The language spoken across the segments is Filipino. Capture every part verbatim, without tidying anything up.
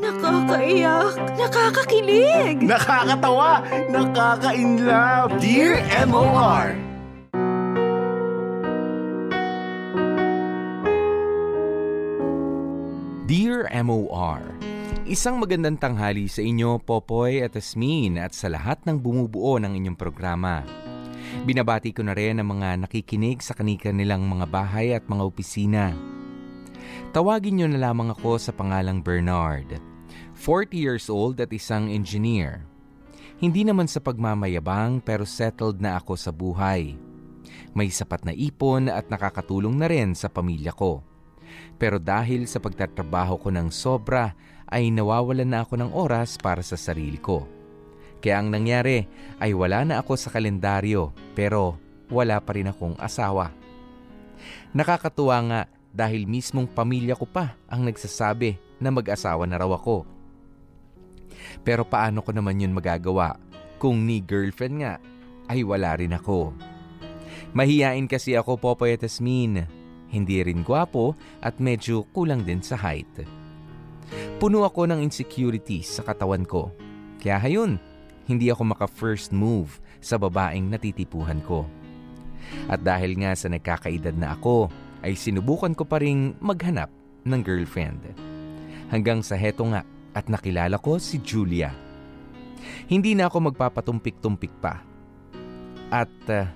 Nakakaiyak, nakakakilig, nakakatawa, nakaka-inlove. Dear M O R. Dear M O R, isang magandang tanghali sa inyo, Popoy at Asmin, at sa lahat ng bumubuo ng inyong programa. Binabati ko na rin ang mga nakikinig sa kanilang mga bahay at mga opisina. Tawagin niyo na lamang ako sa pangalang Bernard. forty years old at isang engineer. Hindi naman sa pagmamayabang pero settled na ako sa buhay. May sapat na ipon at nakakatulong na rin sa pamilya ko. Pero dahil sa pagtatrabaho ko ng sobra ay nawawalan na ako ng oras para sa sarili ko. Kaya ang nangyari ay wala na ako sa kalendaryo pero wala pa rin akong asawa. Nakakatuwa nga dahil mismong pamilya ko pa ang nagsasabi na mag-asawa na raw ako. Pero paano ko naman yun magagawa kung ni girlfriend nga ay wala rin ako? Mahihain kasi ako, Popoy at Asmin. Hindi rin gwapo at medyo kulang din sa height. Puno ako ng insecurities sa katawan ko. Kaya hayun, hindi ako maka-first move sa babaeng natitipuhan ko. At dahil nga sa nagkakaedad na ako, ay sinubukan ko pa ring maghanap ng girlfriend. Hanggang sa heto nga, at nakilala ko si Julia. Hindi na ako magpapatumpik-tumpik pa. At uh,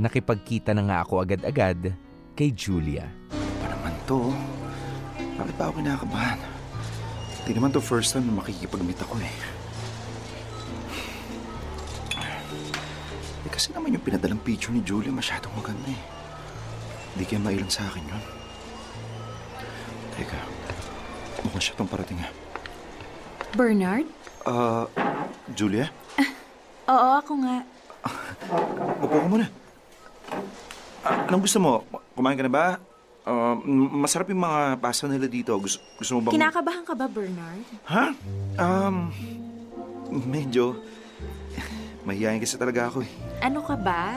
nakipagkita na nga ako agad-agad kay Julia. Ano naman to? Bakit pa ako kinakabahan? Hindi naman to first time na makikipag-meet ako eh. Eh kasi naman yung pinadalang picture ni Julia masyadong maganda eh. Hindi kaya mailang sa akin yun. Teka, mukhang siya itong parating ha. Bernard? Ah, uh, Julia? Uh, oo, ako nga. Upo ka muna. Uh, anong gusto mo? Kumain ka na ba? Uh, masarap yung mga pasta nila dito. Gusto, gusto mo bang... Kinakabahan ka ba, Bernard? Ha? Um, medyo... Mahihayin kasi talaga ako eh. Ano ka ba?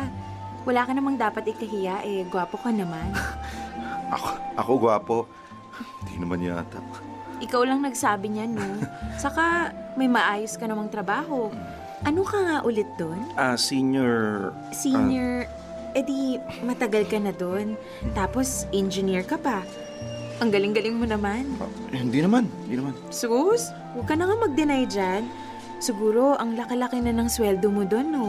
Wala ka namang dapat ikahiya eh. Gwapo ka naman. ako, ako gwapo? Hindi naman yata. Ikaw lang nagsabi niya, no? Saka, may maayos ka namang trabaho. Ano ka nga ulit doon? Ah, uh, senior... Senior... Uh... Eh di, matagal ka na doon. Tapos, engineer ka pa. Ang galing-galing mo naman. Uh, hindi naman, hindi naman. Sus, huwag ka na nga mag-deny dyan. Siguro, ang laki-laki na ng sweldo mo doon, no?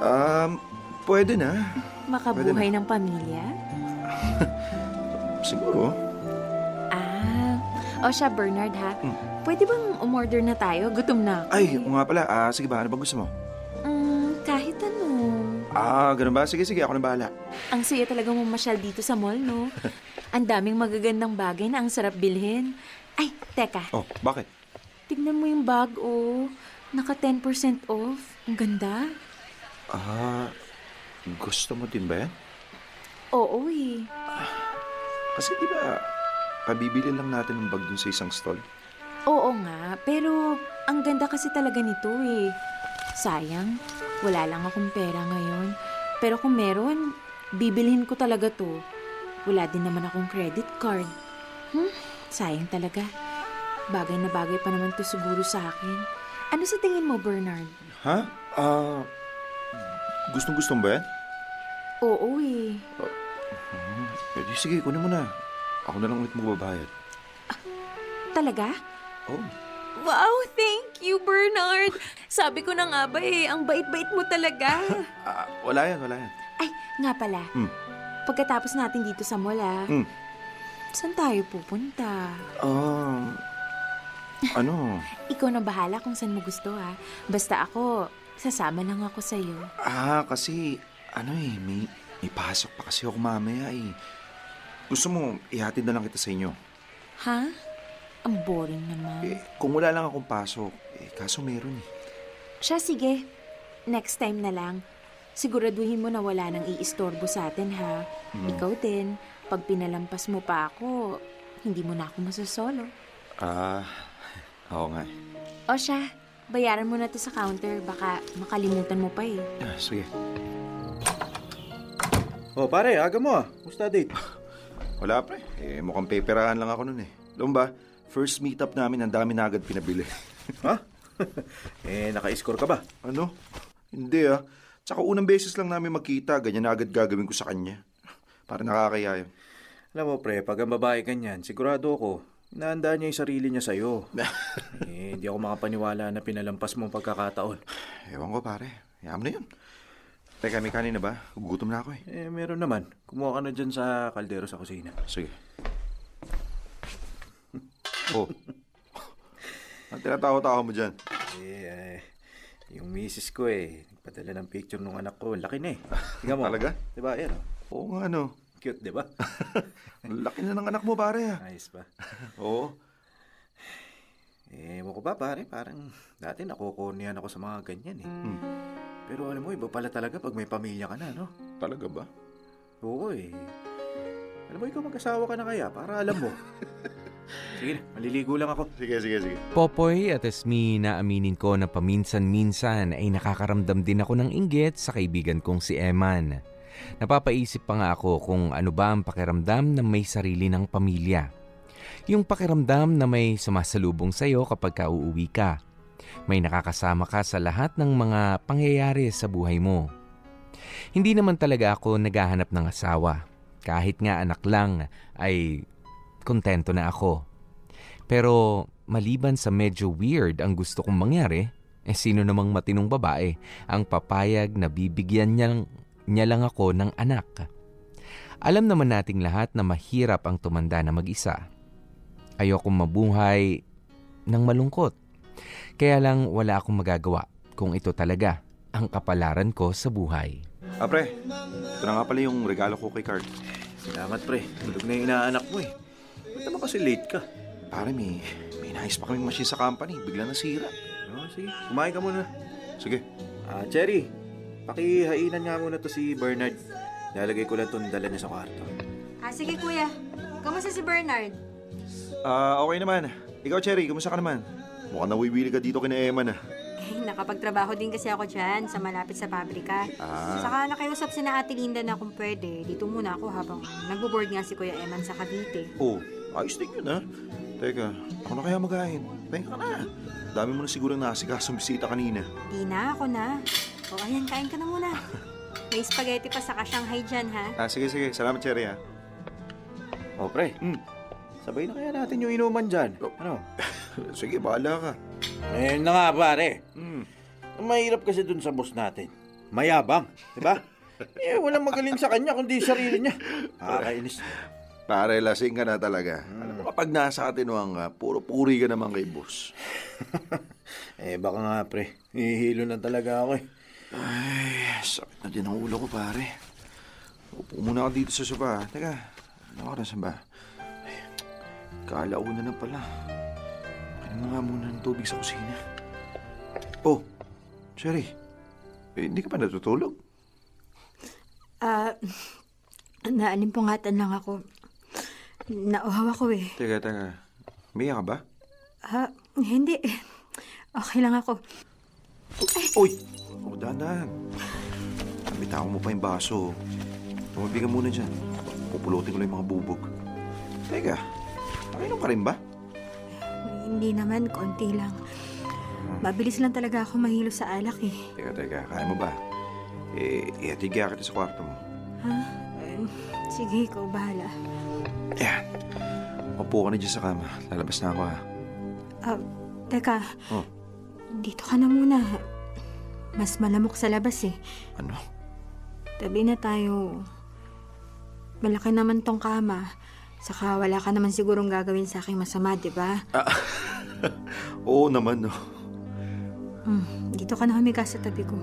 Um, pwede na. Makabuhay pwede na ng pamilya? Siguro. O siya, Bernard, ha? Mm. Pwede bang umorder na tayo? Gutom na ako. Ay, nga pala. Ah, sige ba? Ano bang gusto mo? Mm, kahit ano. Ah, ganun ba? Sige, sige. Ako na bahala. Ang suya talaga mong masyal dito sa mall, no? Ang daming magagandang bagay na ang sarap bilhin. Ay, teka. Oh, bakit? Tignan mo yung bag, oh. Naka ten percent off. Ang ganda. Ah, gusto mo din ba yan? Oo, eh. Kasi di ba... Pabibili lang natin ng bag dun sa isang stall. Oo nga, pero ang ganda kasi talaga nito eh. Sayang, wala lang akong pera ngayon. Pero kung meron, bibilhin ko talaga to. Wala din naman akong credit card. Hmm, sayang talaga. Bagay na bagay pa naman to siguro sa akin. Ano sa tingin mo, Bernard? Ha? Ah, uh, gustong-gustong ba yan? Oo eh. Uh, pwede, sige, kunin mo na. Ako na lang ulit magbabayad. Ah, talaga? Oo. Oh. Wow, thank you, Bernard. Sabi ko na nga ba eh, ang bait-bait mo talaga. ah, wala yan, wala yan. Ay, nga pala. Mm. Pagkatapos natin dito sa mall, ah, mm. saan tayo pupunta? Um, ano? Ikaw na bahala kung saan mo gusto, ah. Basta ako, sasama lang ako sa'yo. Ah, kasi, ano eh, may, may pasok pa kasi ako mamaya eh. Gusto mo, ihatid na lang kita sa inyo. Ha? Ang boring naman. Eh, kung wala lang akong pasok, eh, kaso meron eh. Siya, sige. Next time na lang. Siguraduhin mo na wala nang iistorbo sa atin, ha? Mm. Ikaw din, pag pinalampas mo pa ako, hindi mo na ako masasolo. Ah, uh, oo nga. O siya, bayaran mo na to sa counter. Baka makalimutan mo pa eh. Ah, sige. Oh, pare, aga mo ah. Musta date? Wala pre, eh mukhang peperahan lang ako nun eh. Alam ba, First meetup namin, ang dami na agad pinabili. Ha? Eh, naka-score ka ba? Ano? Hindi ah. Tsaka unang beses lang namin magkita, ganyan na agad gagawin ko sa kanya. Para nakakaya yun. Alam mo, pre, pag ang babae ganyan, sigurado ako, inaandaan niya yung sarili niya sa'yo. Eh, hindi ako makapaniwala na pinalampas mo ang pagkakataon. Ewan ko, pare. Hayaan mo na yun. Teka, may kanin na ba? Gugutom na ako eh. Eh, meron naman. Kumuha ka na dyan sa kaldero sa kusina. Sige. Oh. Ang tinatawa-tawa mo dyan. Eh, uh, yung misis ko eh. Nagpadala ng picture nung anak ko. Laki na eh. Tingnan mo. Talaga? Diba? Yan. Oo nga ano. Cute, diba? Laki na ng anak mo, pare ah. Ayos ba? Oo. Eh, ewan ko ba, pare? Parang dati nakukurnihan ako sa mga ganyan eh. Hmm. Pero alam mo, iba pala talaga pag may pamilya ka na, no? Talaga ba? Oo eh. Alam mo, ikaw mag-asawa ka na kaya para alam mo. Sige na, maliligo lang ako. Sige, sige, sige. Popoy at Asmin, na aminin ko na paminsan-minsan ay nakakaramdam din ako ng inggit sa kaibigan kong si Eman. Napapaisip pa nga ako kung ano ba ang pakiramdam na may sarili ng pamilya. Yung pakiramdam na may sumasalubong sa'yo kapag ka uuwi ka. May nakakasama ka sa lahat ng mga pangyayari sa buhay mo. Hindi naman talaga ako naghahanap ng asawa. Kahit nga anak lang ay kontento na ako. Pero maliban sa medyo weird ang gusto kong mangyari, eh sino namang matinong babae ang papayag na bibigyan niya, niya lang ako ng anak? Alam naman nating lahat na mahirap ang tumanda na mag-isa. Ayokong mabuhay ng malungkot. Kaya lang wala akong magagawa kung ito talaga ang kapalaran ko sa buhay. Ah, pre, ito na nga pala yung regalo ko kay Carl. Salamat, pre. Tulog na yung inaanak mo eh. Ba't naman kasi late ka? Pare, may, may nais pa kaming machine sa company. Bigla nasira. Oh, sige, kumain ka muna. Sige. Ah, Cherry, pakihainan nga muna to si Bernard. Nalagay ko lang itong dala niya sa kwarto. Ah, sige kuya. Kamusta si Bernard? Ah, uh, okay naman. Ikaw, Cherry, kamusta ka naman? Mukhang nawiwili ka dito kina Eman ah. Nakapagtrabaho din kasi ako dyan sa malapit sa pabrika. Ah. Saka nakiusap si na Ate Linda na kung pwede, dito muna ako habang nagbo-board nga si Kuya Eman sa Cavite. Oh, ayos din yun ha. Teka, ako na kaya magahin. Teka na. Dami mo na sigurang nasikasong bisita kanina. Di na, ako na. O ayan, kain ka na muna. May spaghetti pa sa ka-Shanghai dyan ha. Ah, sige, sige. Salamat, Cherry ha. O, pre. Mm. Sabay na kaya natin yung inuman dyan. Oh. Ano? Sige, bahala ka. Eh na nga, pare. Mm. Mahirap kasi dun sa boss natin. Mayabang, di ba? Eh, walang magaling sa kanya kundi sarili niya. Nakakainis. Pare, lasing ka na talaga. Mm. Alam mo, kapag nasa atin wang uh, puro-puri ka naman kay boss. Eh, baka nga, pre. Hihilo na talaga ako eh. Ay, sakit na din ang ulo ko, pare. Upo muna ako dito sa sopa. Teka, ano oras na ba? Ay, kalauna na pala. Ano nga muna ng tubig sa kusina. Oh, Cherry, eh, hindi ka pa natutulog? Ah, uh, naalimpungatan lang ako. Nauhaw ako eh. Teka, teka. Umiyak ka ba? Ah, uh, hindi. Okay lang ako. Uy! O, oh, dahan-dahan. Nabitaw mo pa yung baso. Tumabi ka muna dyan. Pupulutin ko lang yung mga bubog. Teka, nakainom ka rin ba? Hindi naman, konti lang. Mabilis lang talaga ako mahilo sa alak eh. Teka, teka, kaya mo ba? Eh, ihatigya kita sa kwarto mo. Ha? Uh, sige, ikaw bahala. Ayan. Upo ka na dyan sa kama. Lalabas na ako ha. Uh, teka, oh. Dito ka na muna. Mas malamok sa labas eh. Ano? Tabi na tayo. Malaki naman tong kama. Saka wala ka naman sigurong gagawin sa aking masama, di ba? Ah, oo naman, no. Mm, dito ka na humiga sa tabi ko.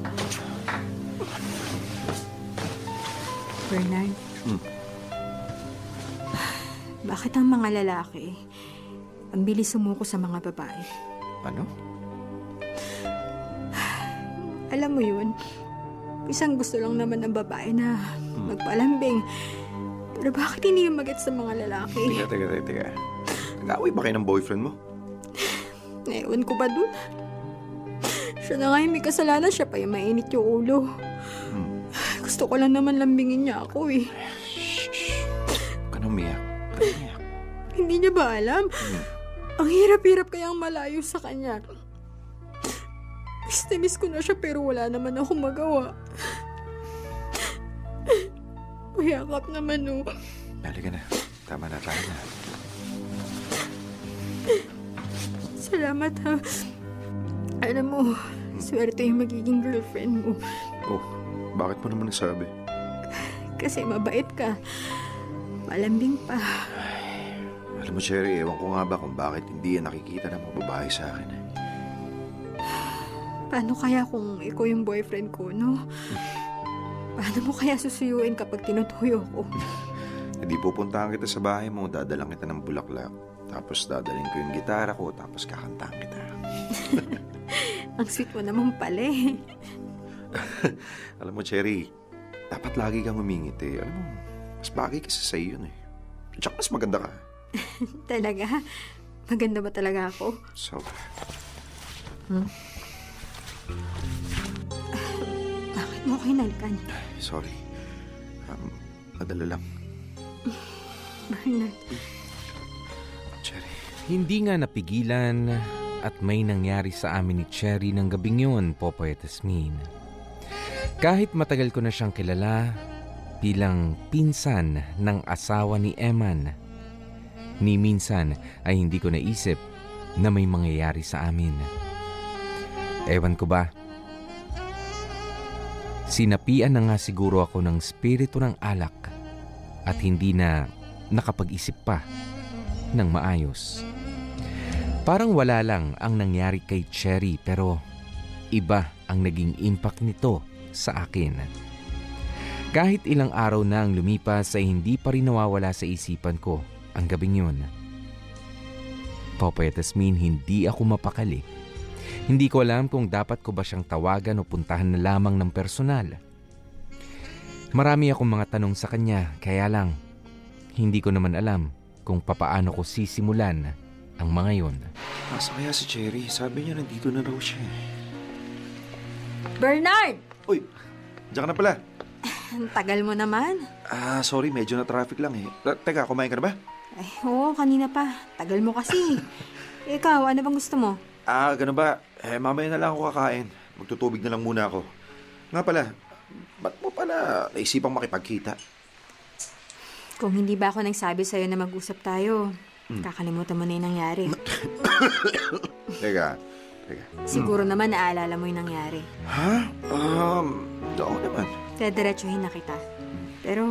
Bernard, mm. Bakit ang mga lalaki ang bilis sumuko sa mga babae? Ano? Alam mo yun, isang gusto lang naman ng babae na mm. magpalambing. Pero bakit hindi yung mag-get sa mga lalaki? Teka, teka, teka, teka. Nag-away ba kayo ng boyfriend mo? Ewan ko ba dun? Siya na nga yung may kasalanan. Siya pa yung mainit yung ulo. Hmm. Gusto ko lang naman lambingin niya ako eh. Shhh! Huwag ka na umiyak. Huwag ka na umiyak. Hindi niya ba alam? Hmm. Ang hirap-hirap kayang malayo sa kanya. Miss ko na siya pero wala naman akong magawa. Uyakap naman o. Oh. Balikan na. Tama na, tama na. Salamat ha. Alam mo, swerte yung magiging girlfriend mo. Oh, bakit mo naman nasabi? Kasi mabait ka. Malambing pa. Ay, alam mo, Cherry, ewan ko nga ba kung bakit hindi yan nakikita ng mga babae sa akin. Eh. Paano kaya kung ikaw yung boyfriend ko, no? Paano mo kaya susuyuin kapag tinutuyo ko? Hindi pupuntahan kita sa bahay mo, dadalang kita ng bulaklak. Tapos dadaling ko yung gitara ko, tapos kakantahan kita. Ang sweet mo naman pala eh. Alam mo, Cherry, dapat lagi kang umingiti. Alam mo, mas bagay kasi sa iyo yun eh. Tsaka mas maganda ka. Talaga? Maganda ba talaga ako? So, hmm? Bakit mo ako hinalikan? Sorry. Um, madala lang. Bernard. Cherry. Hindi nga napigilan... at may nangyari sa amin ni Cherry ng gabing yun, Popoy at Asmin. Kahit matagal ko na siyang kilala bilang pinsan ng asawa ni Eman, ni minsan ay hindi ko naisip na may mangyayari sa amin. Ewan ko ba? Sinapian na nga siguro ako ng spirito ng alak at hindi na nakapag-isip pa ng maayos. Parang wala lang ang nangyari kay Cherry pero iba ang naging impact nito sa akin. Kahit ilang araw na ang lumipas ay hindi pa rin nawawala sa isipan ko ang gabing yun. Popoy at Asmin, hindi ako mapakali. Hindi ko alam kung dapat ko ba siyang tawagan o puntahan na lamang ng personal. Marami akong mga tanong sa kanya kaya lang hindi ko naman alam kung papaano ko sisimulan ang mga yun. Asa kaya si Cherry? Sabi niya nandito na raw siya. Bernard! Uy! Diyan ka na pala. Ang tagal mo naman. Ah, sorry. Medyo na traffic lang eh. Teka, kumain ka na ba? Ay, oo. Kanina pa. Tagal mo kasi. Ikaw, ano bang gusto mo? Ah, ganun ba? Eh, mamaya na lang ako kakain. Magtutubig na lang muna ako. Nga pala, ba't mo pala naisipang makipagkita? Kung hindi ba ako nagsabi sa'yo na mag-usap tayo... kakalimutan mo na yung nangyari. teka, teka. Siguro naman naaalala mo yung nangyari. Ha? Um, doon naman. Dediretsuhin na kita. Pero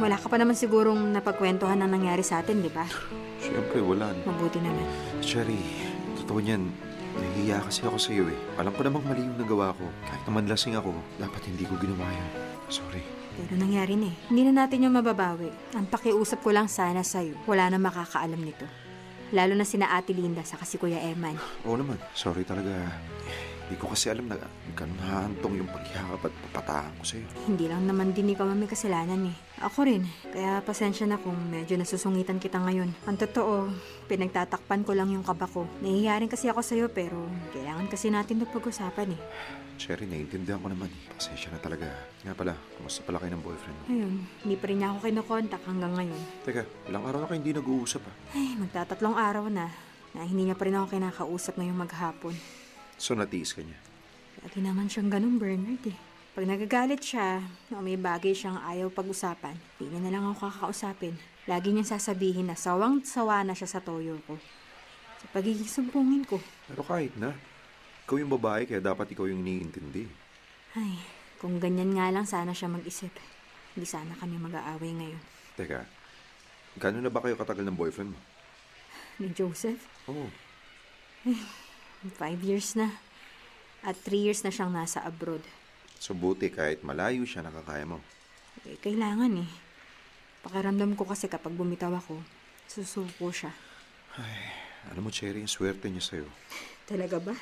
wala ka pa naman sigurong napagkwentuhan ng nangyari sa atin, di ba? Siyempre, wala. Mabuti naman. Cherry, totoo niyan, nahihiya kasi ako sa iyo eh. Alam ko namang mali yung nagawa ko. Kahit naman lasing ako, dapat hindi ko ginawa yan. Sorry. Pero nangyari na eh. Hindi na natin yung mababawi. Ang pakiusap ko lang sana sa'yo, wala na makakaalam nito. Lalo na sina Ate Linda sa kasi Kuya Eman. Oo naman. Sorry talaga. Hindi ko kasi alam na ganaantong yung paghihakap at papataan ko sa'yo. Hindi lang naman din ikaw may kasalanan eh. Ako rin. Kaya pasensya na kung medyo nasusungitan kita ngayon. Ang totoo, pinagtatakpan ko lang yung kaba ko. Nahihiyarin kasi ako sa'yo pero kailangan kasi natin ito pag-usapan eh. Cherry, naiintindihan ko naman. Pasensya na talaga. Nga pala, kumusta pala kayo ng boyfriend mo? Ayun, hindi pa rin niya ako kinokontak hanggang ngayon. Teka, ilang araw na kayo hindi nag-uusap ha? Ay, magtatatlong araw na. Na hindi niya pa rin ako kinakausap ngayong maghapon. So, natiis ka niya? Lagi naman siyang ganun, Bernard eh. Pag nagagalit siya, o may bagay siyang ayaw pag-usapan, hindi na lang ako kakausapin. Lagi niyang sasabihin na sawang-sawa na siya sa toyo ko. Sa pagiging sumpungin ko. Pero kahit na, ikaw yung babae, kaya dapat ikaw yung iniintindi. Ay, kung ganyan nga lang sana siya mag-isip. Hindi sana kami mag-aaway ngayon. Teka, gaano na ba kayo katagal ng boyfriend mo? Ni Joseph? Oo. Oh. Five years na. At three years na siyang nasa abroad. So buti kahit malayo siya, nakakaya mo. Eh, kailangan eh. Pakiramdam ko kasi kapag bumitaw ako, susuko siya. Ay, alam mo Cherry, yung swerte niya sa'yo. Talaga ba?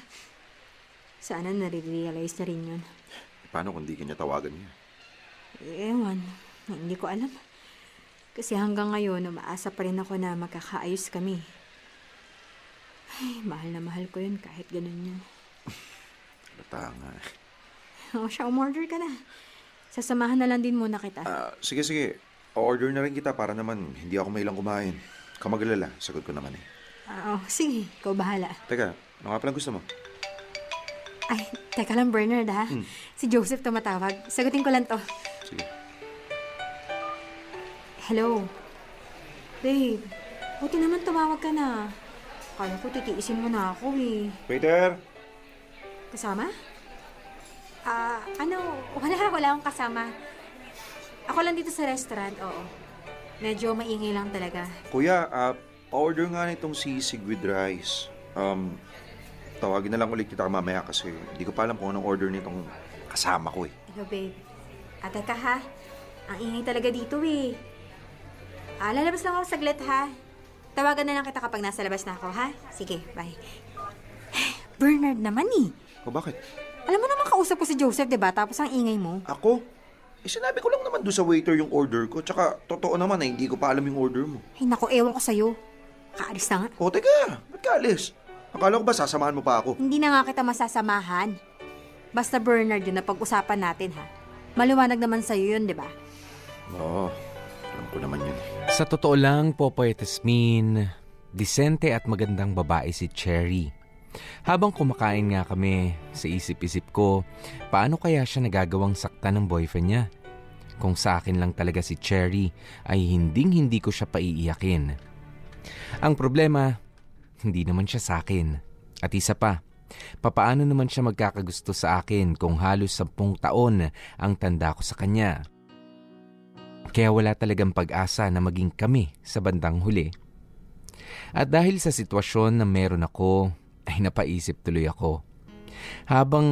Sana nare-realize na rin yun. E, paano kung di kanya tawagan niya? E, ewan. Hindi ko alam. Kasi hanggang ngayon, umaasa pa rin ako na magkakaayos kami. Ay, mahal na mahal ko yun kahit ganun yun. Bata nga eh. O siya, umorder ka na. Sasamahan na lang din muna kita. Uh, sige, sige. O-order na rin kita para naman hindi ako mailang kumain. Kamagalala, sagot ko naman eh. Oo, sige. Ikaw bahala. Teka, ano nga palang gusto mo? Ay, teka lang Bernard ha. Hmm. Si Joseph tumatawag. Sagutin ko lang to. Sige. Hello. Babe, buti naman tumawag ka na. Kala ko titiisin mo na ako eh. Waiter! Kasama? Ah, uh, ano, wala, wala akong kasama. Ako lang dito sa restaurant, oo. Medyo maingay lang talaga. Kuya, uh, order nga na itong sisig with rice. Um, tawagin na lang ulit kita mamaya kasi hindi ko pa alam kung anong order nitong kasama ko eh. Hello babe. At teka ha, ang ingay talaga dito eh. Ah, lalabas lang ako saglit ha. Tawagan na lang kita kapag nasa labas na ako ha. Sige, bye. Bernard naman eh. O bakit? Alam mo naman kausap ko si Joseph, diba? Tapos ang ingay mo. Ako? Eh, sinabi ko lang naman doon sa waiter yung order ko. Tsaka, totoo naman na eh, hindi ko pa alam yung order mo. Ay, naku, ewan ko sa'yo. Kaalis na nga. O, teka. Ba't kaalis? Akala ko ba sasamahan mo pa ako? Hindi na nga kita masasamahan. Basta Bernard yun na pag-usapan natin, ha? Maliwanag naman sa'yo yun, di ba? Oo. Alam ko naman yun. Sa totoo lang, Popoy at Asmin, disente at magandang babae si Cherry. Habang kumakain nga kami, sa isip-isip ko, paano kaya siya nagagawang sakta ng boyfriend niya? Kung sa akin lang talaga si Cherry, ay hinding-hindi ko siya paiiyakin. Ang problema, hindi naman siya sa akin. At isa pa, papaano naman siya magkakagusto sa akin kung halos sampung taon ang tanda ko sa kanya? Kaya wala talagang pag-asa na maging kami sa bandang huli. At dahil sa sitwasyon na meron ako, ay napaisip tuloy ako. Habang,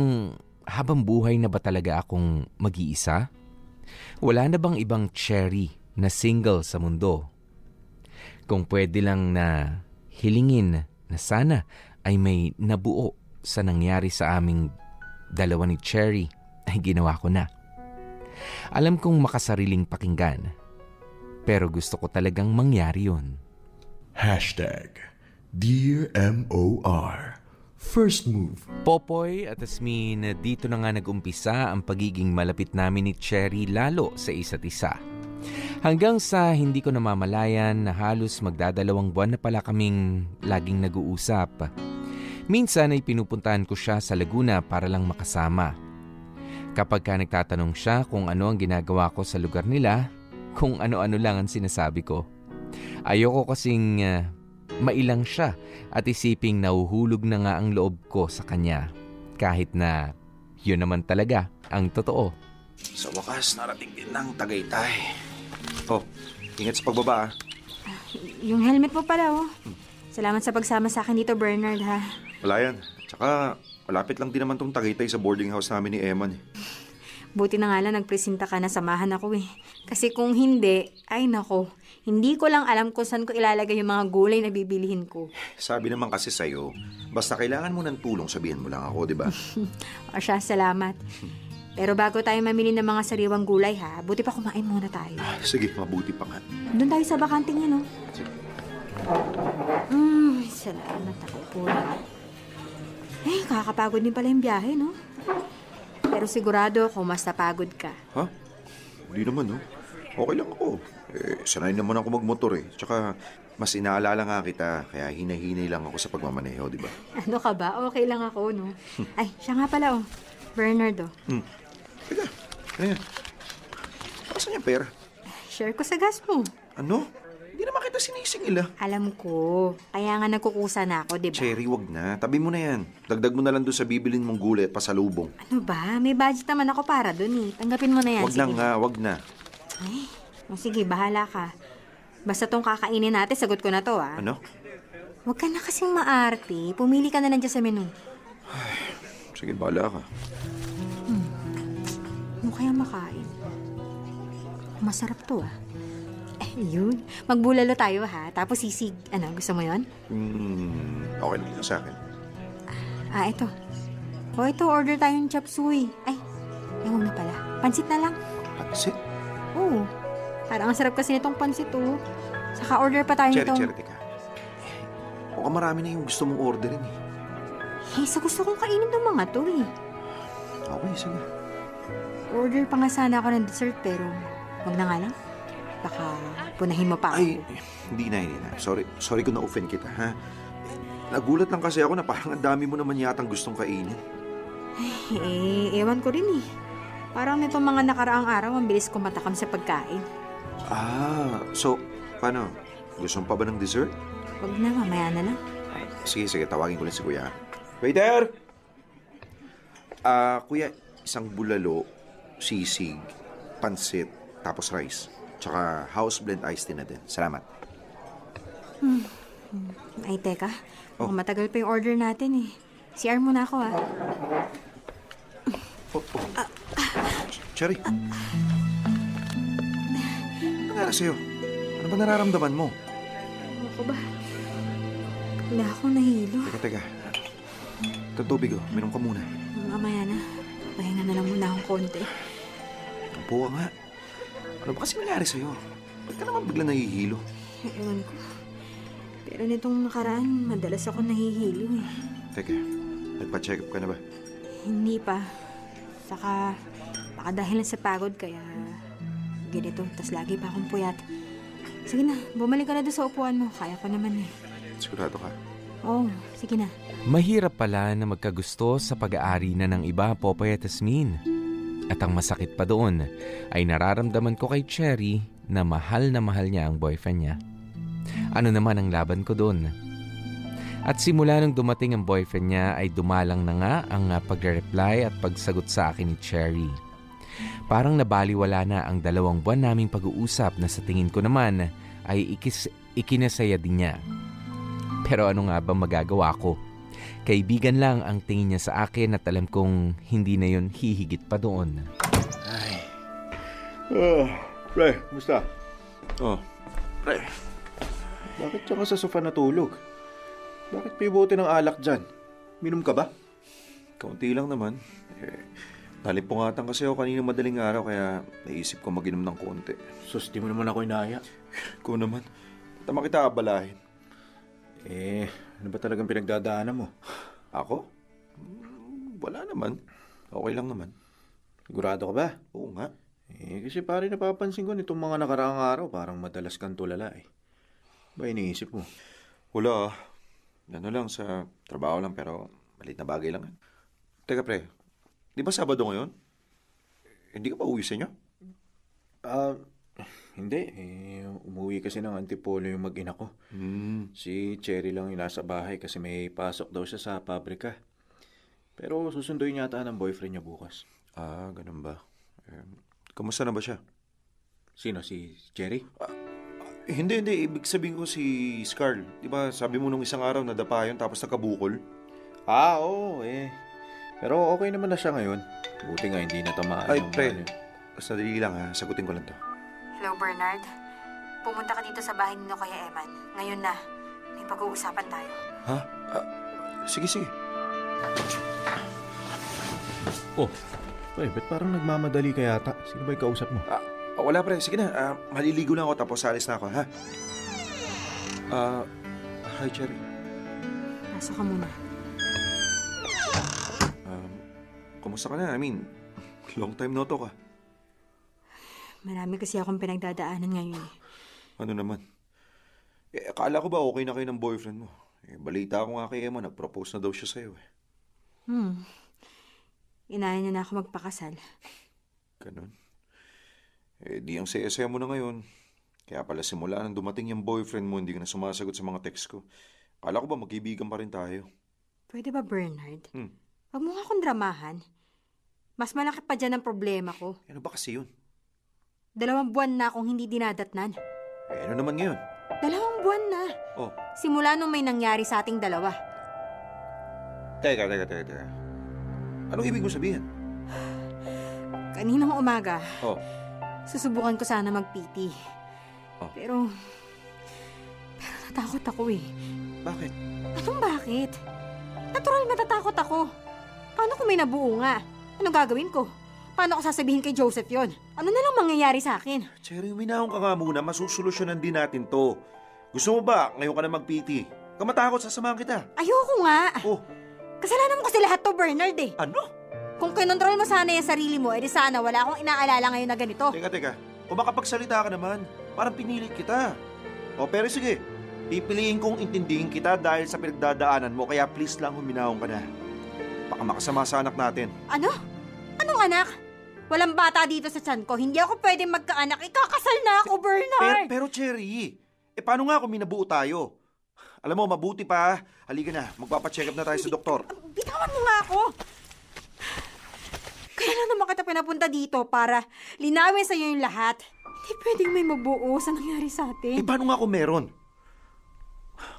habang buhay na ba talaga akong mag-iisa? Wala na bang ibang Cherry na single sa mundo? Kung pwede lang na hilingin na sana ay may nabuo sa nangyari sa aming dalawa ni Cherry, ay ginawa ko na. Alam kong makasariling pakinggan, pero gusto ko talagang mangyari yun. Hashtag Dear M O R First Move. Popoy at Asmin, dito na nga nag-umpisa ang pagiging malapit namin ni Cherry lalo sa isa't isa. Hanggang sa hindi ko namamalayan na halos magdadalawang buwan na pala kaming laging nag-uusap. Minsan ay pinupuntahan ko siya sa Laguna para lang makasama. Kapag ka nagtatanong siya kung ano ang ginagawa ko sa lugar nila, kung ano-ano lang ang sinasabi ko. Ayoko kasing... Uh, Mailang siya at isiping nahuhulog na nga ang loob ko sa kanya. Kahit na yun naman talaga ang totoo. Sa wakas, narating din ng Tagaytay. Oh, ingat sa pagbaba ah. Uh, yung helmet mo pala oh. Hmm. Salamat sa pagsama sa akin dito Bernard ha. Wala yan. Tsaka malapit lang din naman tong Tagaytay sa boarding house namin ni Eman eh. Buti na nga lang nagpresenta ka na samahan ako eh. Kasi kung hindi, ay nako. Hindi ko lang alam kung saan ko ilalagay yung mga gulay na bibilihin ko. Sabi naman kasi sa'yo, basta kailangan mo ng tulong, sabihin mo lang ako, di ba? O siya, salamat. Pero bago tayo mamili ng mga sariwang gulay ha, buti pa kumain muna tayo. Ah, sige, mabuti pa nga. Doon tayo sa bakanting yun, no? Sige. Mm, salamat ako po. Eh, kakapagod din pala yung biyahe, no? Pero sigurado ako, mas napagod ka. Ha? Hindi naman, no? Okay lang ako. Eh, sanay naman ako magmotor eh. Tsaka, mas inaalala nga kita, kaya hinahinay lang ako sa pagmamaneho, di ba? Ano ka ba? Okay lang ako, no? Hmm. Ay, siya nga pala, oh. Bernardo. Hmm. Teka, ano yan? Saan yung pera? Share ko sa gas mo. Ano? Hindi naman kita sinisingil, ah. Alam ko. Kaya nga nagkukusa na ako, di ba? Cherry, wag na. Tabi mo na yan. Dagdag mo na lang doon sa bibilin mong gulay at pasalubong. Ano ba? May budget naman ako para doon, eh. Tanggapin mo na yan. Wag lang nga, wag na. Ay, o sige, bahala ka. Basta tong kakainin natin, sagot ko na to, ah. Ano? Huwag ka na kasing maarte. Pumili ka na lang dyan sa menu. Ay, sige, bahala ka. Hmm. Ano kaya makain? Masarap to, ah. Eh, yun. Magbulalo tayo, ha? Tapos sisig. Ano, gusto mo yun? Hmm, okay na dito sa akin. Ah, ah ito. O, ito, order tayong chop suey. Ay, ayaw na pala. Pansit na lang. Pansit? Oo. Parang ang sarap kasi nitong pansit, oh. Saka order pa tayo nitong... Cherry, Cherry, teka. Baka marami na yung gusto mong orderin, eh. Eh, sa gusto kong kainin ng mga to, eh. Okay, sige. Order pa nga sana ako ng dessert, pero wag na nga lang. Baka punahin mo pa ako. Ay, hindi na, hindi na. Sorry, sorry kung na-offend kita, ha? Nagulat lang kasi ako na parang ang dami mo naman yatang gustong kainin. Eh, ewan ko rin eh. Parang nitong mga nakaraang araw, ang bilis ko matakam sa pagkain. Ah, so, paano? Gusto pa ba ng dessert? Huwag na, mamaya na lang. Sige, sige, tawagin ko lang si Kuya. Waiter! Ah, uh, Kuya, isang bulalo, sisig, pansit, tapos rice. Tsaka house blend iced tea na din. Salamat. Hmm. Ay, teka. Oh. Matagal pa yung order natin eh. C R muna ako ah. Oh, oh. Ah, Cherry. Ah, nangyari sa'yo? Ano ba nararamdaman mo? Ako ba? Wala akong nahilo. Teka, teka. Tatubig oh. Minum ka muna. Mamaya na. Pahinga na lang muna akong konti. Ang buwa nga. Ano ba kasi nangyari sa'yo? Ba't ka naman bigla nahihilo? Ewan ko. Pero nitong nakaraan, madalas ako nahihilo eh. Teka, nagpa-check up ka na ba? Hindi pa. Saka, baka dahil lang sa pagod, kaya ganito. Tapos lagi pa akong puyat. Sige na, bumalik ka na doon sa upuan mo. Kaya ko naman eh. Sigurado ka? Oo, sige na. Mahirap pala na magkagusto sa pag-aari na ng iba, Popoy at Asmin. At ang masakit pa doon ay nararamdaman ko kay Cherry na mahal na mahal niya ang boyfriend niya. Ano naman ang laban ko doon? At simula nung dumating ang boyfriend niya ay dumalang na nga ang pagre-reply at pagsagot sa akin ni Cherry. Parang nabaliwala na ang dalawang buwan naming pag-uusap na sa tingin ko naman ay ikis- ikinasaya din niya. Pero ano nga ba magagawa ko? Kaibigan lang ang tingin niya sa akin at alam kong hindi na yun hihigit pa doon. Ay. Uh, pre, kumusta? Oh, pre. Bakit siya ka sa sofa natulog? Bakit pibote ng alak dyan? Minom ka ba? Kaunti lang naman. Eh, nalimpungatan kasi ako kanina madaling araw kaya naisip ko mag-inom ng konti. Sus, di mo naman ako inaya. Ko naman. Tama kita abalahin. Eh, ano ba talagang pinagdadaanan mo? Ako? Wala naman. Okay lang naman. Sigurado ka ba? Oo nga. Eh, kasi pare napapansin ko nitong mga nakaraang araw parang madalas kang tulala eh. Ba iniisip mo? Wala. Ano lang, sa trabaho lang, pero malit na bagay lang. Teka pre, di ba Sabado ngayon? Hindi ka ba uwi sa inyo? Ah, uh, hindi. Eh, umuwi kasi ng Antipolo yung mag-ina ko. Hmm. Si Cherry lang yung nasa bahay kasi may pasok daw siya sa pabrika. Pero susunduin niya ata ng boyfriend niya bukas. Ah, ganun ba? Eh, kamusta na ba siya? Sino? Si Cherry? Ah. Hindi, hindi. Ibig sabihin ko si Scarl. Diba sabi mo nung isang araw nadapa yun tapos nakabukol? Ah, oo eh. Pero okay naman na siya ngayon. Buti nga hindi natamaan. Ay, pre. Basta dali lang ha. Sagutin ko lang to. Hello, Bernard. Pumunta ka dito sa bahay nino kaya Eman. Ngayon na. May pag-uusapan tayo. Ha? Uh, sige, sige. Oh, pre. Ba't parang nagmamadali kaya ata? Sino ba'y kausap mo? Ah. Oh, wala pre, sige na. Uh, maliligo lang ako tapos alis na ako, ha? Ah, uh, hi Cherry. Pasok ka muna. Um, kumusta ka na? I mean, long time no talk ka. Marami kasi akong pinagdadaanan ngayon eh. Ano naman? Eh, akala ko ba okay na kayo ng boyfriend mo? Eh, balita ko nga kay Emma, nag-propose na daw siya sa'yo eh. Hmm. Inaya niya na ako magpakasal. Ganun. Eh, di ang saya-saya mo na ngayon. Kaya pala simula nang dumating yung boyfriend mo, hindi ka na sumasagot sa mga text ko. Akala ko ba magkaibigan pa rin tayo? Pwede ba, Bernard? Hmm. Huwag mo nga akong dramahan. Mas malaki pa dyan ang problema ko. Eh, ano ba kasi yun? Dalawang buwan na akong hindi dinadatnan. Eh, ano naman ngayon? Dalawang buwan na. Oh. Simula nung may nangyari sa ating dalawa. Teka, teka, teka, teka. Anong ibig mo sabihin? Kaninang umaga. Oh. Susubukan ko sana mag-P T. Oh. Pero, pero natakot ako eh. Bakit? Anong bakit? Natural natatakot ako. Paano kung may nabuo nga? Anong gagawin ko? Paano ko sasabihin kay Joseph yon? Ano na lang mangyayari sa akin? Cherry, minahong ka nga muna. Masusolusyonan din natin to. Gusto mo ba ngayon ka na mag-P T? Kamatakot, sasamahan kita. Ayoko nga. Oh. Kasalanan mo kasi lahat to, Bernard eh. Ano? Kung kinontrol mo sana yung sarili mo, edi sana wala akong inaalala ngayon na ganito. Teka, teka. Kung makapagsalita ka naman, parang pinilit kita. O, pero sige. Pipiliin kong intindihin kita dahil sa pinagdadaanan mo, kaya please lang huminahon ka na. Baka makasama sa anak natin. Ano? Anong anak? Walang bata dito sa tiyan ko. Hindi ako pwedeng magkaanak. Ikakasal na ako, Bernard! Pero, pero Cherry, eh paano nga kung minabuo tayo? Alam mo, mabuti pa. Halika na, magpapacheck up na tayo sa doktor. Bitawan mo nga ako! Kaya lang naman kita pinapunta dito para linawin sa'yo yung lahat. Hindi pwedeng may mabuo sa nangyari sa atin. Eh paano nga kung meron?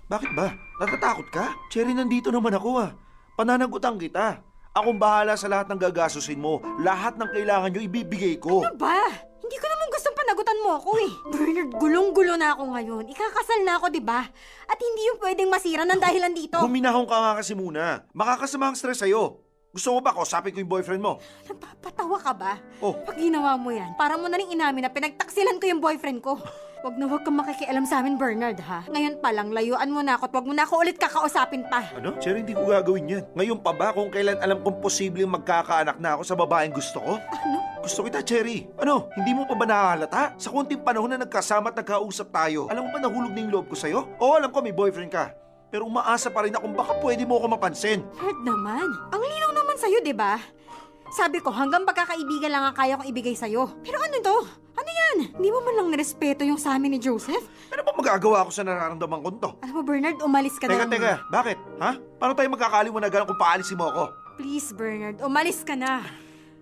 Bakit ba? Natatakot ka? Cherry, nandito naman ako ah. Pananagutan kita. Akong bahala sa lahat ng gagasusin mo. Lahat ng kailangan nyo, ibibigay ko. Ano ba? Hindi ko naman gustong panagutan mo ako eh. Bernard, gulong-gulo na ako ngayon. Ikakasal na ako, di ba? At hindi yung pwedeng masira ng dahilan dito. Huminahong ka nga kasi muna. Makakasama ang stress sa'yo. Gusto mo ba kausapin ko yung boyfriend mo? Napapatawa ka ba? Oh. Pag ginawa mo yan, para mo na rin inamin na pinagtaksilan ko yung boyfriend ko. Huwag na huwag kang makikialam sa amin, Bernard, ha? Ngayon pa lang, layuan mo na ako at huwag mo na ako ulit kakausapin pa. Ano? Cherry, hindi ko gagawin yan. Ngayon pa ba kung kailan alam kong posibleng magkakaanak na ako sa babaeng gusto ko? Ano? Gusto kita, Cherry. Ano? Hindi mo pa ba nahalata? Sa konting panahon na nagkasama at nagkausap tayo, alam mo ba nahulog na yung loob ko sa'yo? Oo, alam ko may boyfriend ka. Pero umaasa pa rin akong baka pwede mo ako mapansin. Bernard naman, ang linaw naman sa'yo, di ba? Sabi ko, hanggang pagkakaibigan lang ang kaya kong ibigay sa'yo. Pero ano to? Ano yan? Hindi mo man lang nirespeto yung sa amin ni Joseph? Ano ba magagawa ako sa nararamdaman ko nito? Alam mo, Bernard, umalis ka na. Teka, teka. Bakit? Ha? Paano tayo magkakaliwanagan kung paalisin mo ako? Please, Bernard, umalis ka na.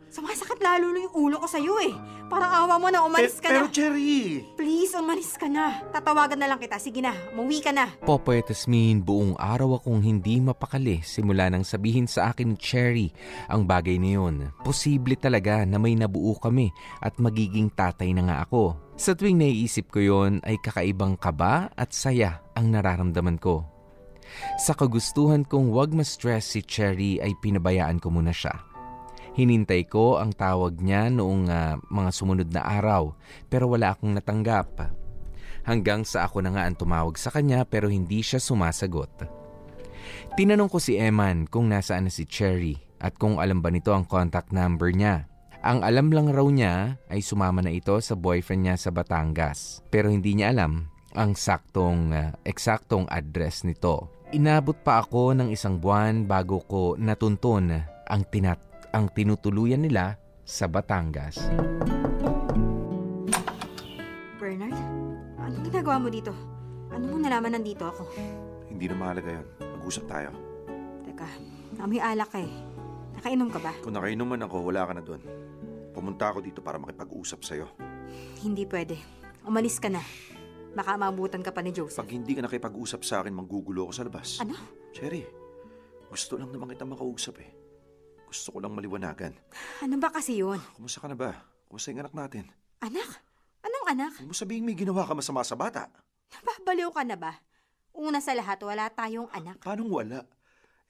Sumasakit lalo na yung ulo ko sa'yo eh. Parang awa mo na, umalis ka pero, na. Pero, Cherry! Please, umalis ka na. Tatawagan na lang kita. Sige na, umuwi ka na. Popoy at Asmin, buong araw akong hindi mapakali simula nang sabihin sa akin ni Cherry ang bagay na yun. Posible talaga na may nabuo kami at magiging tatay na nga ako. Sa tuwing naiisip ko yon ay kakaibang kaba at saya ang nararamdaman ko. Sa kagustuhan kong wag ma-stress si Cherry ay pinabayaan ko muna siya. Hinintay ko ang tawag niya noong uh, mga sumunod na araw pero wala akong natanggap. Hanggang sa ako na nga ang tumawag sa kanya pero hindi siya sumasagot. Tinanong ko si Eman kung nasaan na si Cherry at kung alam ba nito ang contact number niya. Ang alam lang raw niya ay sumama na ito sa boyfriend niya sa Batangas pero hindi niya alam ang saktong, uh, eksaktong address nito. Inabot pa ako ng isang buwan bago ko natuntun ang tinat ang tinutuluyan nila sa Batangas. Bernard, anong ginagawa mo dito? Ano mo nalaman nandito ako? Hindi na mahalaga yun. Mag-usap tayo. Teka, amoy alak eh. Nakainom ka ba? Kung nakainom man ako, wala ka na doon. Pumunta ako dito para makipag-usap sa'yo. Hindi pwede. Umalis ka na. Baka maabutan ka pa ni Joseph. Pag hindi ka nakipag-usap sa akin, manggugulo ako sa labas. Ano? Cherry, gusto lang naman kita makausap eh. Gusto ko lang maliwanagan. Ano ba kasi yun? Kumusta ka na ba? Kumusta yung anak natin? Anak? Anong anak? Huwag mo sabihin may ginawa ka masama sa bata. Nababaliw ka na ba? Una sa lahat, wala tayong anak. Paano wala?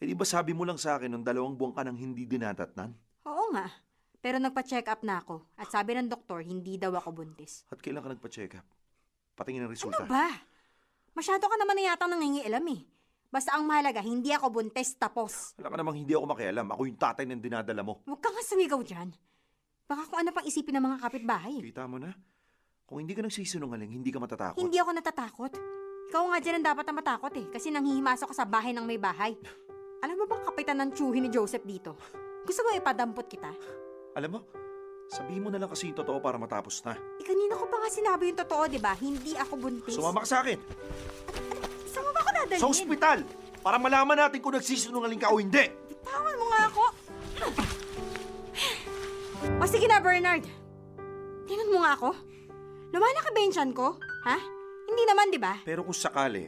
Eh di ba sabi mo lang sa akin nung dalawang buwan ka nang hindi dinadatnan? Oo nga. Pero nagpa-check up na ako. At sabi ng doktor, hindi daw ako buntis. At kailan ka nagpa-check up? Patingin ang resulta. Ano ba? Masyado ka naman na yatang nangingialam eh. Basta ang mahalaga, hindi ako buntis, tapos. Wala ka namang hindi ako makialam. Ako yung tatay ng dinadala mo. Huwag ka nga sumigaw dyan. Baka kung ano pang isipin ng mga kapitbahay. Kita mo na. Kung hindi ka nagsisinungaling, hindi ka matatakot. Hindi ako natatakot. Ikaw nga dyan ang dapat na matakot eh. Kasi nanghihimasok ka sa bahay ng may bahay. Alam mo bang kapitan ng tiyuhin ni Joseph dito? Gusto mo ipadampot kita? Alam mo, sabihin mo na lang kasi yung totoo para matapos na. Eh kanina ko pa nga sinabi yung totoo, di ba? Hindi ako buntis. Sumama ka sa akin. Sa ospital! Para malaman natin kung nagsisinungaling ka o hindi! Bitawan mo nga ako! O sige na, Bernard! Tinan mo nga ako? Lumala ka ba yung tiyan ko? Ha? Hindi naman, di ba? Pero kung sakali,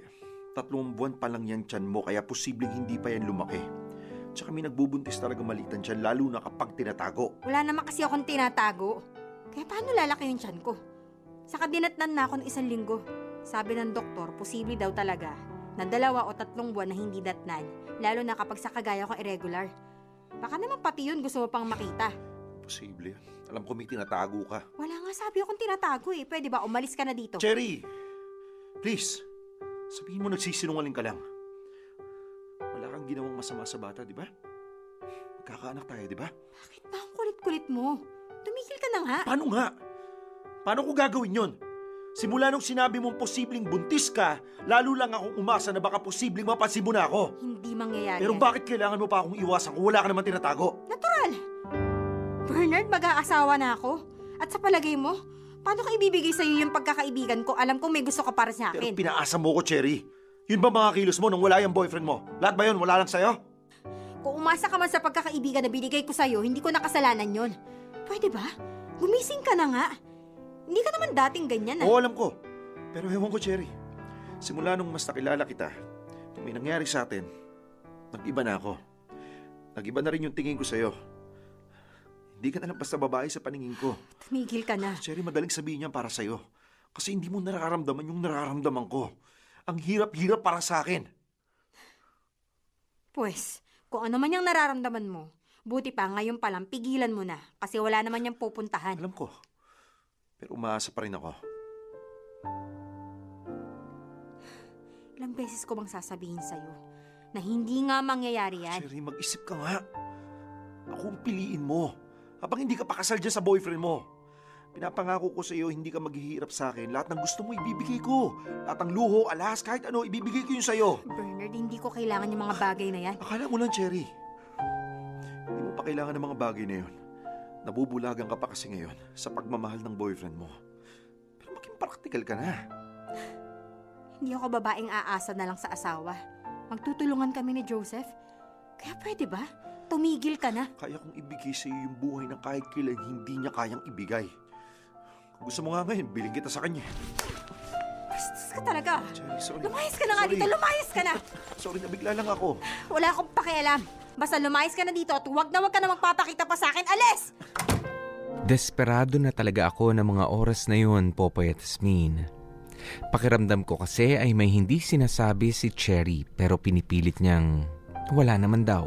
tatlong buwan pa lang yan tiyan mo kaya posibleng hindi pa yan lumaki. Tsaka may nagbubuntis talaga malitan tiyan lalo na kapag tinatago. Wala naman kasi akong tinatago. Kaya paano lalaki yung tiyan ko? Saka dinatnan na ako ng isang linggo. Sabi ng doktor, posible daw talaga na dalawa o tatlong buwan na hindi datnan, lalo na kapag sa kagaya ko irregular. Baka naman pati yun gusto mo pang makita. Posible. Alam ko may tinatago ka. Wala nga sabi akong tinatago eh. Pwede ba umalis ka na dito? Cherry! Please! Sabihin mo nagsisinungaling ka lang. Wala kang ginawang masama sa bata, di ba? Magkakaanak tayo, di ba? Bakit ba ang kulit-kulit mo? Tumigil ka na nga. Paano nga? Paano ko gagawin yun? Simula nung sinabi mong posibleng buntis ka, lalo lang akong umasa na baka posibleng mapansin mo na ako. Hindi mangyayari. Pero bakit kailangan mo pa akong iwasan kung wala ka naman tinatago? Natural! Bernard, mag-aasawa na ako. At sa palagay mo, paano ka ibibigay sa'yo yung pagkakaibigan ko? Alam ko may gusto ka para sa akin. Pero pinaasa mo ko, Cherry. Yun ba mga kilos mo nang wala yung boyfriend mo? Lahat ba yun? Wala lang sa'yo? Kung umasa ka man sa pagkakaibigan na binigay ko sa'yo, hindi ko nakasalanan yun. Pwede ba? Gumising ka na nga. Hindi ka naman dating ganyan, ah. Oo, alam ko. Pero ewan ko, Cherry. Simula nung mas nakilala kita, kung may nangyari sa atin, nag-iba na ako. Nag-iba na rin yung tingin ko sa'yo. Hindi ka na lang basta babae sa paningin ko. Tumigil ka na. Cherry, madaling sabihin niya para sa'yo. Kasi hindi mo nararamdaman yung nararamdaman ko. Ang hirap-hirap para sa akin. Pues, kung ano man yung nararamdaman mo, buti pa ngayon pa lang, pigilan mo na. Kasi wala naman yung pupuntahan. Alam ko. Pero umaasa pa rin ako. Ilang beses ko bang sasabihin sa'yo na hindi nga mangyayari yan? Cherry, mag-isip ka nga. Ako ang piliin mo. Habang hindi ka pakasal dyan sa boyfriend mo. Pinapangako ko sa'yo, hindi ka maghihirap sa'kin. Lahat ng gusto mo, ibibigay ko. Lahat ng luho, alas, kahit ano, ibibigay ko yun sa'yo. Bernard, hindi ko kailangan yung mga bagay na yan. Akala mo lang, Cherry. Hindi mo pa kailangan ng mga bagay na yun. Nabubulagan ka pa kasi ngayon sa pagmamahal ng boyfriend mo. Pero maging practical ka na. Hindi ako babaeng aasa na lang sa asawa. Magtutulungan kami ni Joseph. Kaya pwede ba? Tumigil ka na. Kaya kong ibigay sa'yo yung buhay na kahit kailan hindi niya kayang ibigay. Kung gusto mo nga ngayon, biling kita sa kanya. Bastos ka talaga. Cherry, sorry. Lumayas ka na sorry. Nga dito. Lumayas ka na. Sorry, nabigla lang ako. Wala akong pakialam. Basta lumayas ka na dito at huwag na huwag ka na magpapakita pa sa akin. Alis! Desperado na talaga ako ng mga oras na yun, Popoy at Asmin. Pakiramdam ko kasi ay may hindi sinasabi si Cherry pero pinipilit niyang wala naman daw.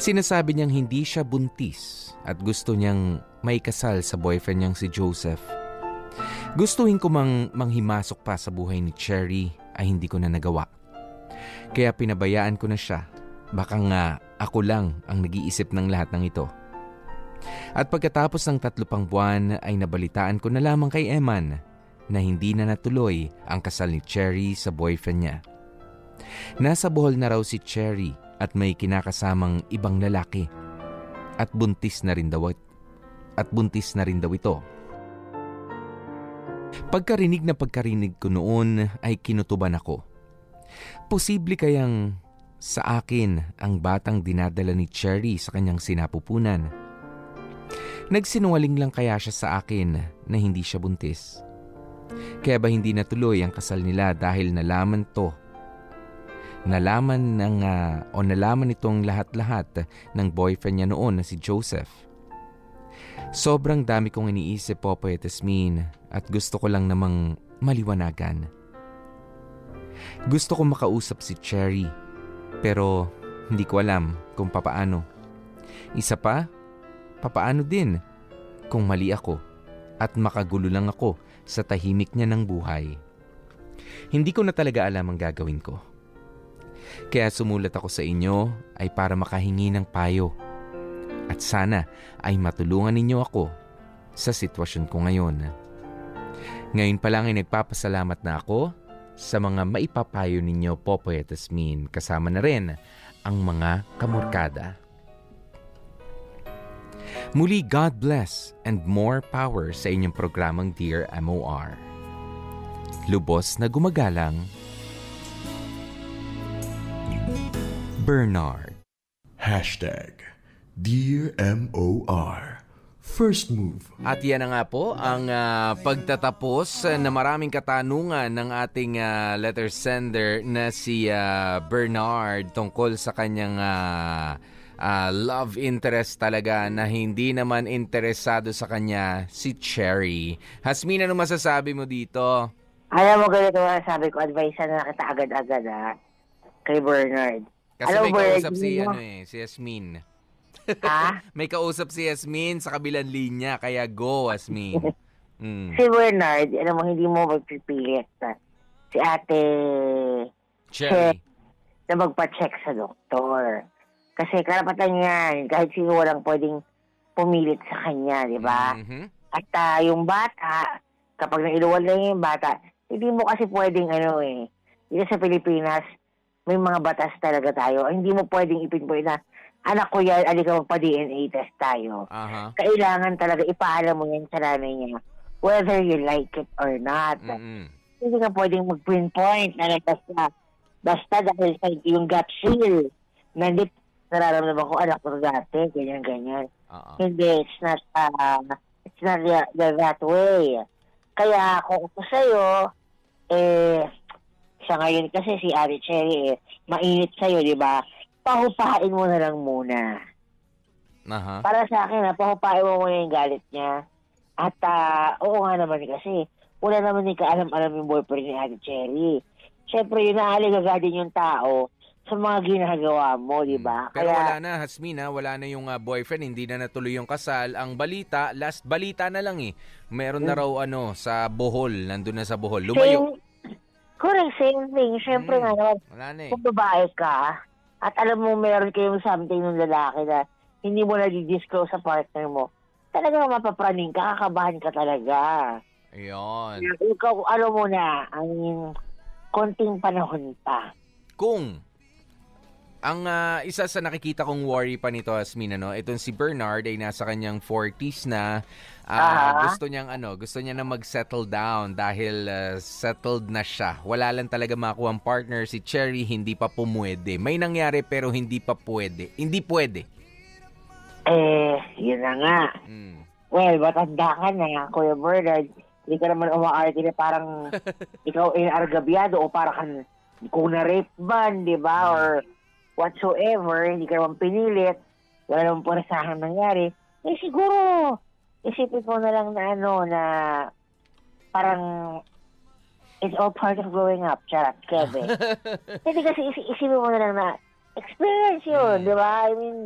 Sinasabi niyang hindi siya buntis at gusto niyang may kasal sa boyfriend niyang si Joseph. Gustuhin ko mang manghimasok pa sa buhay ni Cherry ay hindi ko na nagawa. Kaya pinabayaan ko na siya. Baka nga ako lang ang nag-iisip ng lahat ng ito. At pagkatapos ng tatlo pang buwan ay nabalitaan ko na lamang kay Eman na hindi na natuloy ang kasal ni Cherry sa boyfriend niya. Nasa Bohol na raw si Cherry at may kinakasamang ibang lalaki. At buntis na rin daw, at buntis na rin daw ito. Pagkarinig na pagkarinig ko noon ay kinutuban ako. Posible kayang sa akin ang batang dinadala ni Cherry sa kanyang sinapupunan. Nagsinungaling lang kaya siya sa akin na hindi siya buntis. Kaya ba hindi natuloy ang kasal nila dahil nalaman to? Nalaman ng, uh, o nalaman itong lahat-lahat ng boyfriend niya noon na si Joseph. Sobrang dami kong iniisip, Popoy at Asmin, at gusto ko lang namang maliwanagan. Gusto kong makausap si Cherry. Pero hindi ko alam kung papaano. Isa pa, papaano din kung mali ako at makagulo lang ako sa tahimik niya ng buhay. Hindi ko na talaga alam ang gagawin ko. Kaya sumulat ako sa inyo ay para makahingi ng payo. At sana ay matulungan ninyo ako sa sitwasyon ko ngayon. Ngayon pa lang ay nagpapasalamat na ako sa mga maipapayo ninyo, Popoy at Asmin, kasama na rin ang mga kamorkada. Muli, God bless and more power sa inyong programang Dear M O R. Lubos na gumagalang, Bernard. Hashtag Dear M O R. First move. At yan na nga po ang uh, pagtatapos uh, na maraming katanungan ng ating uh, letter sender na si uh, Bernard tungkol sa kanyang uh, uh, love interest talaga na hindi naman interesado sa kanya si Cherry. Asmin, ano masasabi mo dito? Alam mo, ganito masasabi ko, advice na nakita agad-agad ah, kay Bernard. Kasi alam, may kausap si, ano, eh, si Asmin. Ha? May kausap si Asmin sa kabilang linya, kaya go, Asmin. Mm. Si Bernard, alam mo, hindi mo magpipilit na si ate Cherry na magpa-check sa doktor. Kasi karapatan yan, kahit sino walang pwedeng pumilit sa kanya, di ba? Mm-hmm. At uh, yung bata, kapag nailuwal na yung bata, hindi mo kasi pwedeng ano eh. Dito sa Pilipinas, may mga batas talaga tayo. Hindi mo pwedeng ipinpoint na, anak ko yan, alika magpa-D N A test tayo. Uh-huh. Kailangan talaga ipaalam mo yan sa nanay niya. Whether you like it or not. Mm-hmm. Hindi ka pwedeng mag-pinpoint na basta, basta dahil sa yung gut feel. Nandit, nararamdaman ko, anak ko dati, ganyan, ganyan. Uh-huh. Hindi, it's not, uh, it's not the, the, that way. Kaya kung ako sa'yo, eh, sa ngayon kasi si Ari Cherry, eh, mainit sa'yo, di ba? Pahupain mo na lang muna. Uh-huh. Para sa akin, ha, pahupain mo muna yung galit niya. At, uh, oo nga naman kasi, wala naman yung kaalam-alam yung boyfriend ni Ate Cherry. Siyempre, yun naaligagad din yung tao sa mga ginagawa mo, di ba? Hmm. Pero kaya, wala na, Asmin, ha? Wala na yung uh, boyfriend, hindi na natuloy yung kasal. Ang balita, last balita na lang eh. Meron hmm. na raw, ano, sa Bohol, nandun na sa Bohol. Lumayo. Same, correct, same thing. Siyempre hmm. nga naman, wala na eh. Kung babae ka, at alam mo meron kayong something ng lalaki na hindi mo nadi-disclose sa partner mo, talaga mapapraning ka, kakabahan ka talaga. Ayan. Ikaw, alam mo na, I mean, konting panahon pa. Kung, ang uh, isa sa nakikita kong worry pa nito, Asmin, no? Itong si Bernard ay nasa kanyang forties na. Uh, uh-huh. Gusto niyang ano, gusto niya na mag-settle down dahil uh, settled na siya. Wala lang talaga makuha ang partner. Si Cherry hindi pa pumwede. May nangyari pero hindi pa pwede. Hindi pwede. Eh, yun na nga. Mm. Well, matanda ka na, Kuya Bernard. Hindi ka naman umaarte na parang ikaw inargabyado o parang kung na-rape ban, di ba? Mm. Or whatsoever, hindi ka naman pinilit. Wala naman puresahan nangyari. Eh, siguro, isipin mo na lang na ano, na parang it's all part of growing up, charot, Kevin. Hindi kasi is- isipin mo na lang na experience yun, mm. di ba? I mean,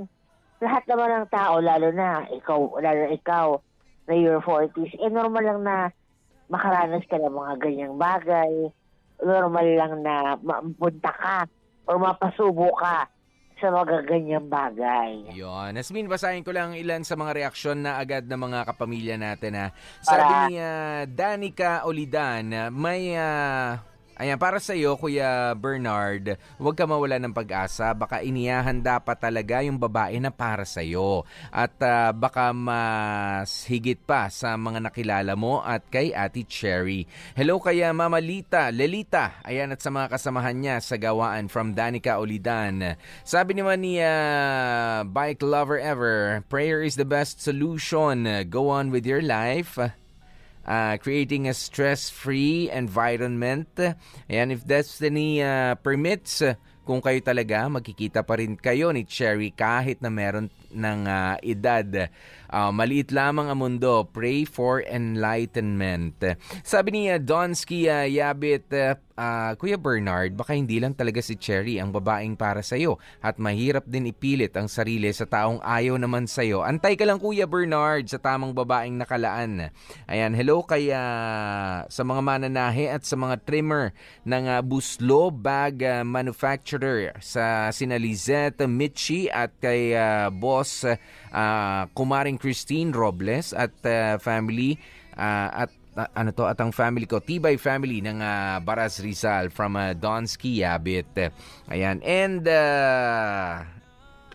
lahat naman ng tao, lalo na ikaw, lalo na ikaw, na your forties, eh normal lang na makaranas ka ng mga ganyang bagay, normal lang na mapunta ka o mapasubo ka sa mga ganyang bagay. Yun. Asmin, basahin ko lang ilan sa mga reaksyon na agad ng mga kapamilya natin. Ha. Sabi ni uh, Danica Olidan, may... Uh... Ayan, para sa iyo, Kuya Bernard, huwag ka mawala ng pag-asa. Baka inihahanda pa talaga yung babae na para sa iyo. At uh, baka mas higit pa sa mga nakilala mo at kay Ate Cherry. Hello kaya Mama Lita, Lelita. Ayan, at sa mga kasamahan niya sa gawaan from Danica Olidan. Sabi naman ni uh, Bike Lover Ever, prayer is the best solution. Go on with your life. Uh, creating a stress-free environment. Ayan, if destiny uh, permits, kung kayo talaga, magkikita pa rin kayo ni Cherry kahit na meron ng uh, edad. Uh, maliit lamang ang mundo. Pray for enlightenment. Sabi niya, Don Skiyabit, uh, uh, Kuya Bernard, baka hindi lang talaga si Cherry ang babaeng para sa'yo at mahirap din ipilit ang sarili sa taong ayaw naman sa'yo. Antay ka lang, Kuya Bernard, sa tamang babaeng nakalaan. Ayan, hello kaya sa mga mananahe at sa mga trimmer ng uh, Buslo Bag uh, Manufacturer sa Sinalizeta Michi at kay uh, Boss uh, Kumaring Christine Robles at uh, family uh, at uh, ano to at ang family ko Tibay family ng uh, Baras Rizal from uh, Don Skiyabit. Ayan, and uh,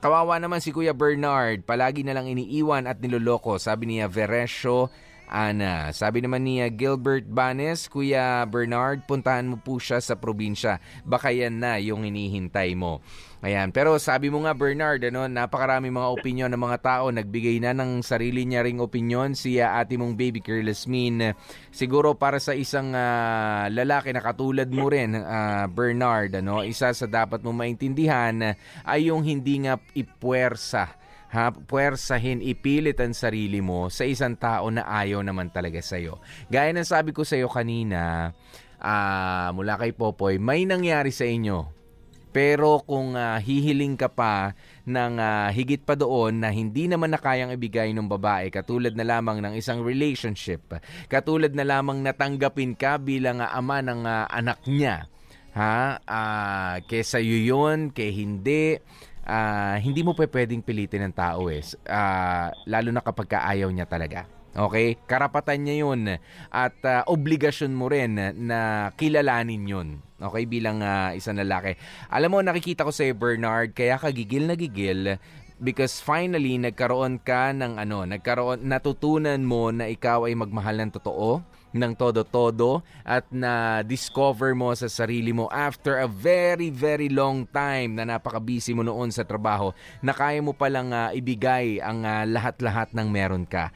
kawawa naman si Kuya Bernard, palagi na lang iniiwan at niloloko, sabi niya Veresio Ana. Sabi naman niya Gilbert Banes, Kuya Bernard, puntahan mo po siya sa probinsya, baka yan na yung hinihintay mo. Ayan, pero sabi mo nga Bernard, ano, napakarami mga opinyon ng mga tao, nagbigay na ng sarili niya ring opinyon si uh, ate mong Baby Claire Lasmin. Siguro para sa isang uh, lalaki na katulad mo rin, uh, Bernard, ano, isa sa dapat mo maintindihan ay yung hindi nga ipuwersa, ha, puwersahin, ipilit ang sarili mo sa isang tao na ayaw naman talaga sa'yo. Gaya ng sabi ko sa'yo kanina, uh, mula kay Popoy, may nangyari sa inyo. Pero kung uh, hihiling ka pa ng uh, higit pa doon na hindi naman na kayang ibigay ng babae, katulad na lamang ng isang relationship, katulad na lamang natanggapin ka bilang uh, ama ng uh, anak niya, ha? Uh, kesa yun, kaya hindi, uh, hindi mo pa pwedeng pilitin ng tao eh, uh, lalo na kapag kaayaw niya talaga. Okay? Karapatan niya yun at uh, obligasyon mo rin na kilalanin yun. Okay? Bilang uh, isang lalaki. Alam mo, nakikita ko sa'yo, Bernard, kaya kagigil na gigil because finally, nagkaroon ka ng ano, nagkaroon, natutunan mo na ikaw ay magmahal ng totoo, ng todo-todo at na-discover mo sa sarili mo after a very, very long time na napaka-busy mo noon sa trabaho na kaya mo palang uh, ibigay ang uh, lahat-lahat ng meron ka.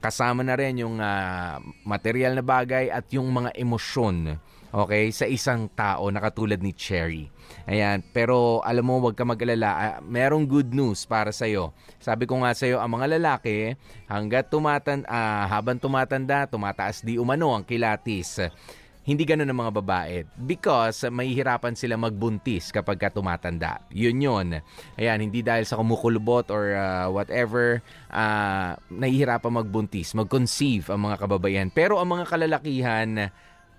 Kasama na rin yung uh, material na bagay at yung mga emosyon, okay, sa isang tao na katulad ni Cherry. Ayan, pero alam mo, wag ka mag-alala. Uh, merong good news para sa'yo. Sabi ko nga sa'yo, ang mga lalaki, hanggat tumatan, uh, habang tumatanda, tumataas di umano ang kilatis. Hindi ganun ang mga babae because mahihirapan sila magbuntis kapag ka tumatanda. Yun yun. Ayan, hindi dahil sa kumukulubot or uh, whatever, uh, nahihirapan magbuntis, mag-conceive ang mga kababayan. Pero ang mga kalalakihan,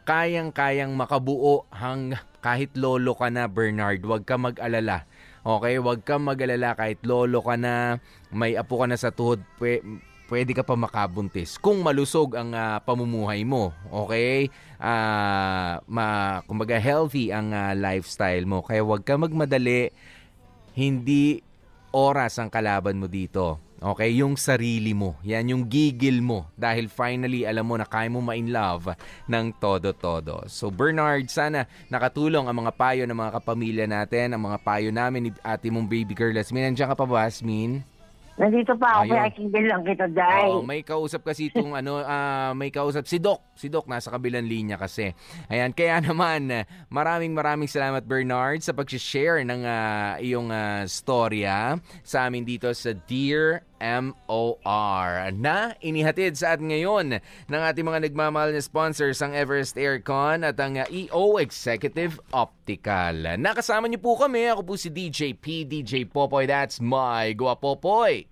kayang-kayang makabuo hang kahit lolo ka na, Bernard. Huwag ka mag-alala. Okay? Huwag ka mag-alala kahit lolo ka na, may apo ka na sa tuhod, pwe, pwede ka pa makabuntis kung malusog ang uh, pamumuhay mo, okay? Uh, ma, kumbaga healthy ang uh, lifestyle mo. Kaya huwag ka magmadali, hindi oras ang kalaban mo dito. Okay, yung sarili mo. Yan yung gigil mo dahil finally alam mo na kaya mo ma-in love ng todo-todo. So Bernard, sana nakatulong ang mga payo ng mga kapamilya natin, ang mga payo namin ni ate mong baby girl Asmin. Nandiyan ka pa ba, Asmin? Nandito pa ako, kaya akinggan lang kita, Day. Oh, may kausap kasi itong ano, uh, may kausap si Doc. Si Doc nasa kabilang linya kasi. Ayan, kaya naman, maraming maraming salamat, Bernard, sa pag-share ng uh, iyong uh, storya sa amin dito sa Dear M O R na inihatid sa atin ngayon ng ating mga nagmamahal na sponsors, ang Everest Aircon at ang E O Executive Optical. Nakasama niyo po kami. Ako po si D J P, D J Popoy. That's my Gua Popoy.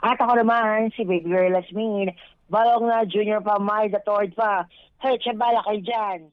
At ako naman si Baby Claire Lasmin. Balong na, junior pa, may the third pa. Hey, tsabala kayo dyan.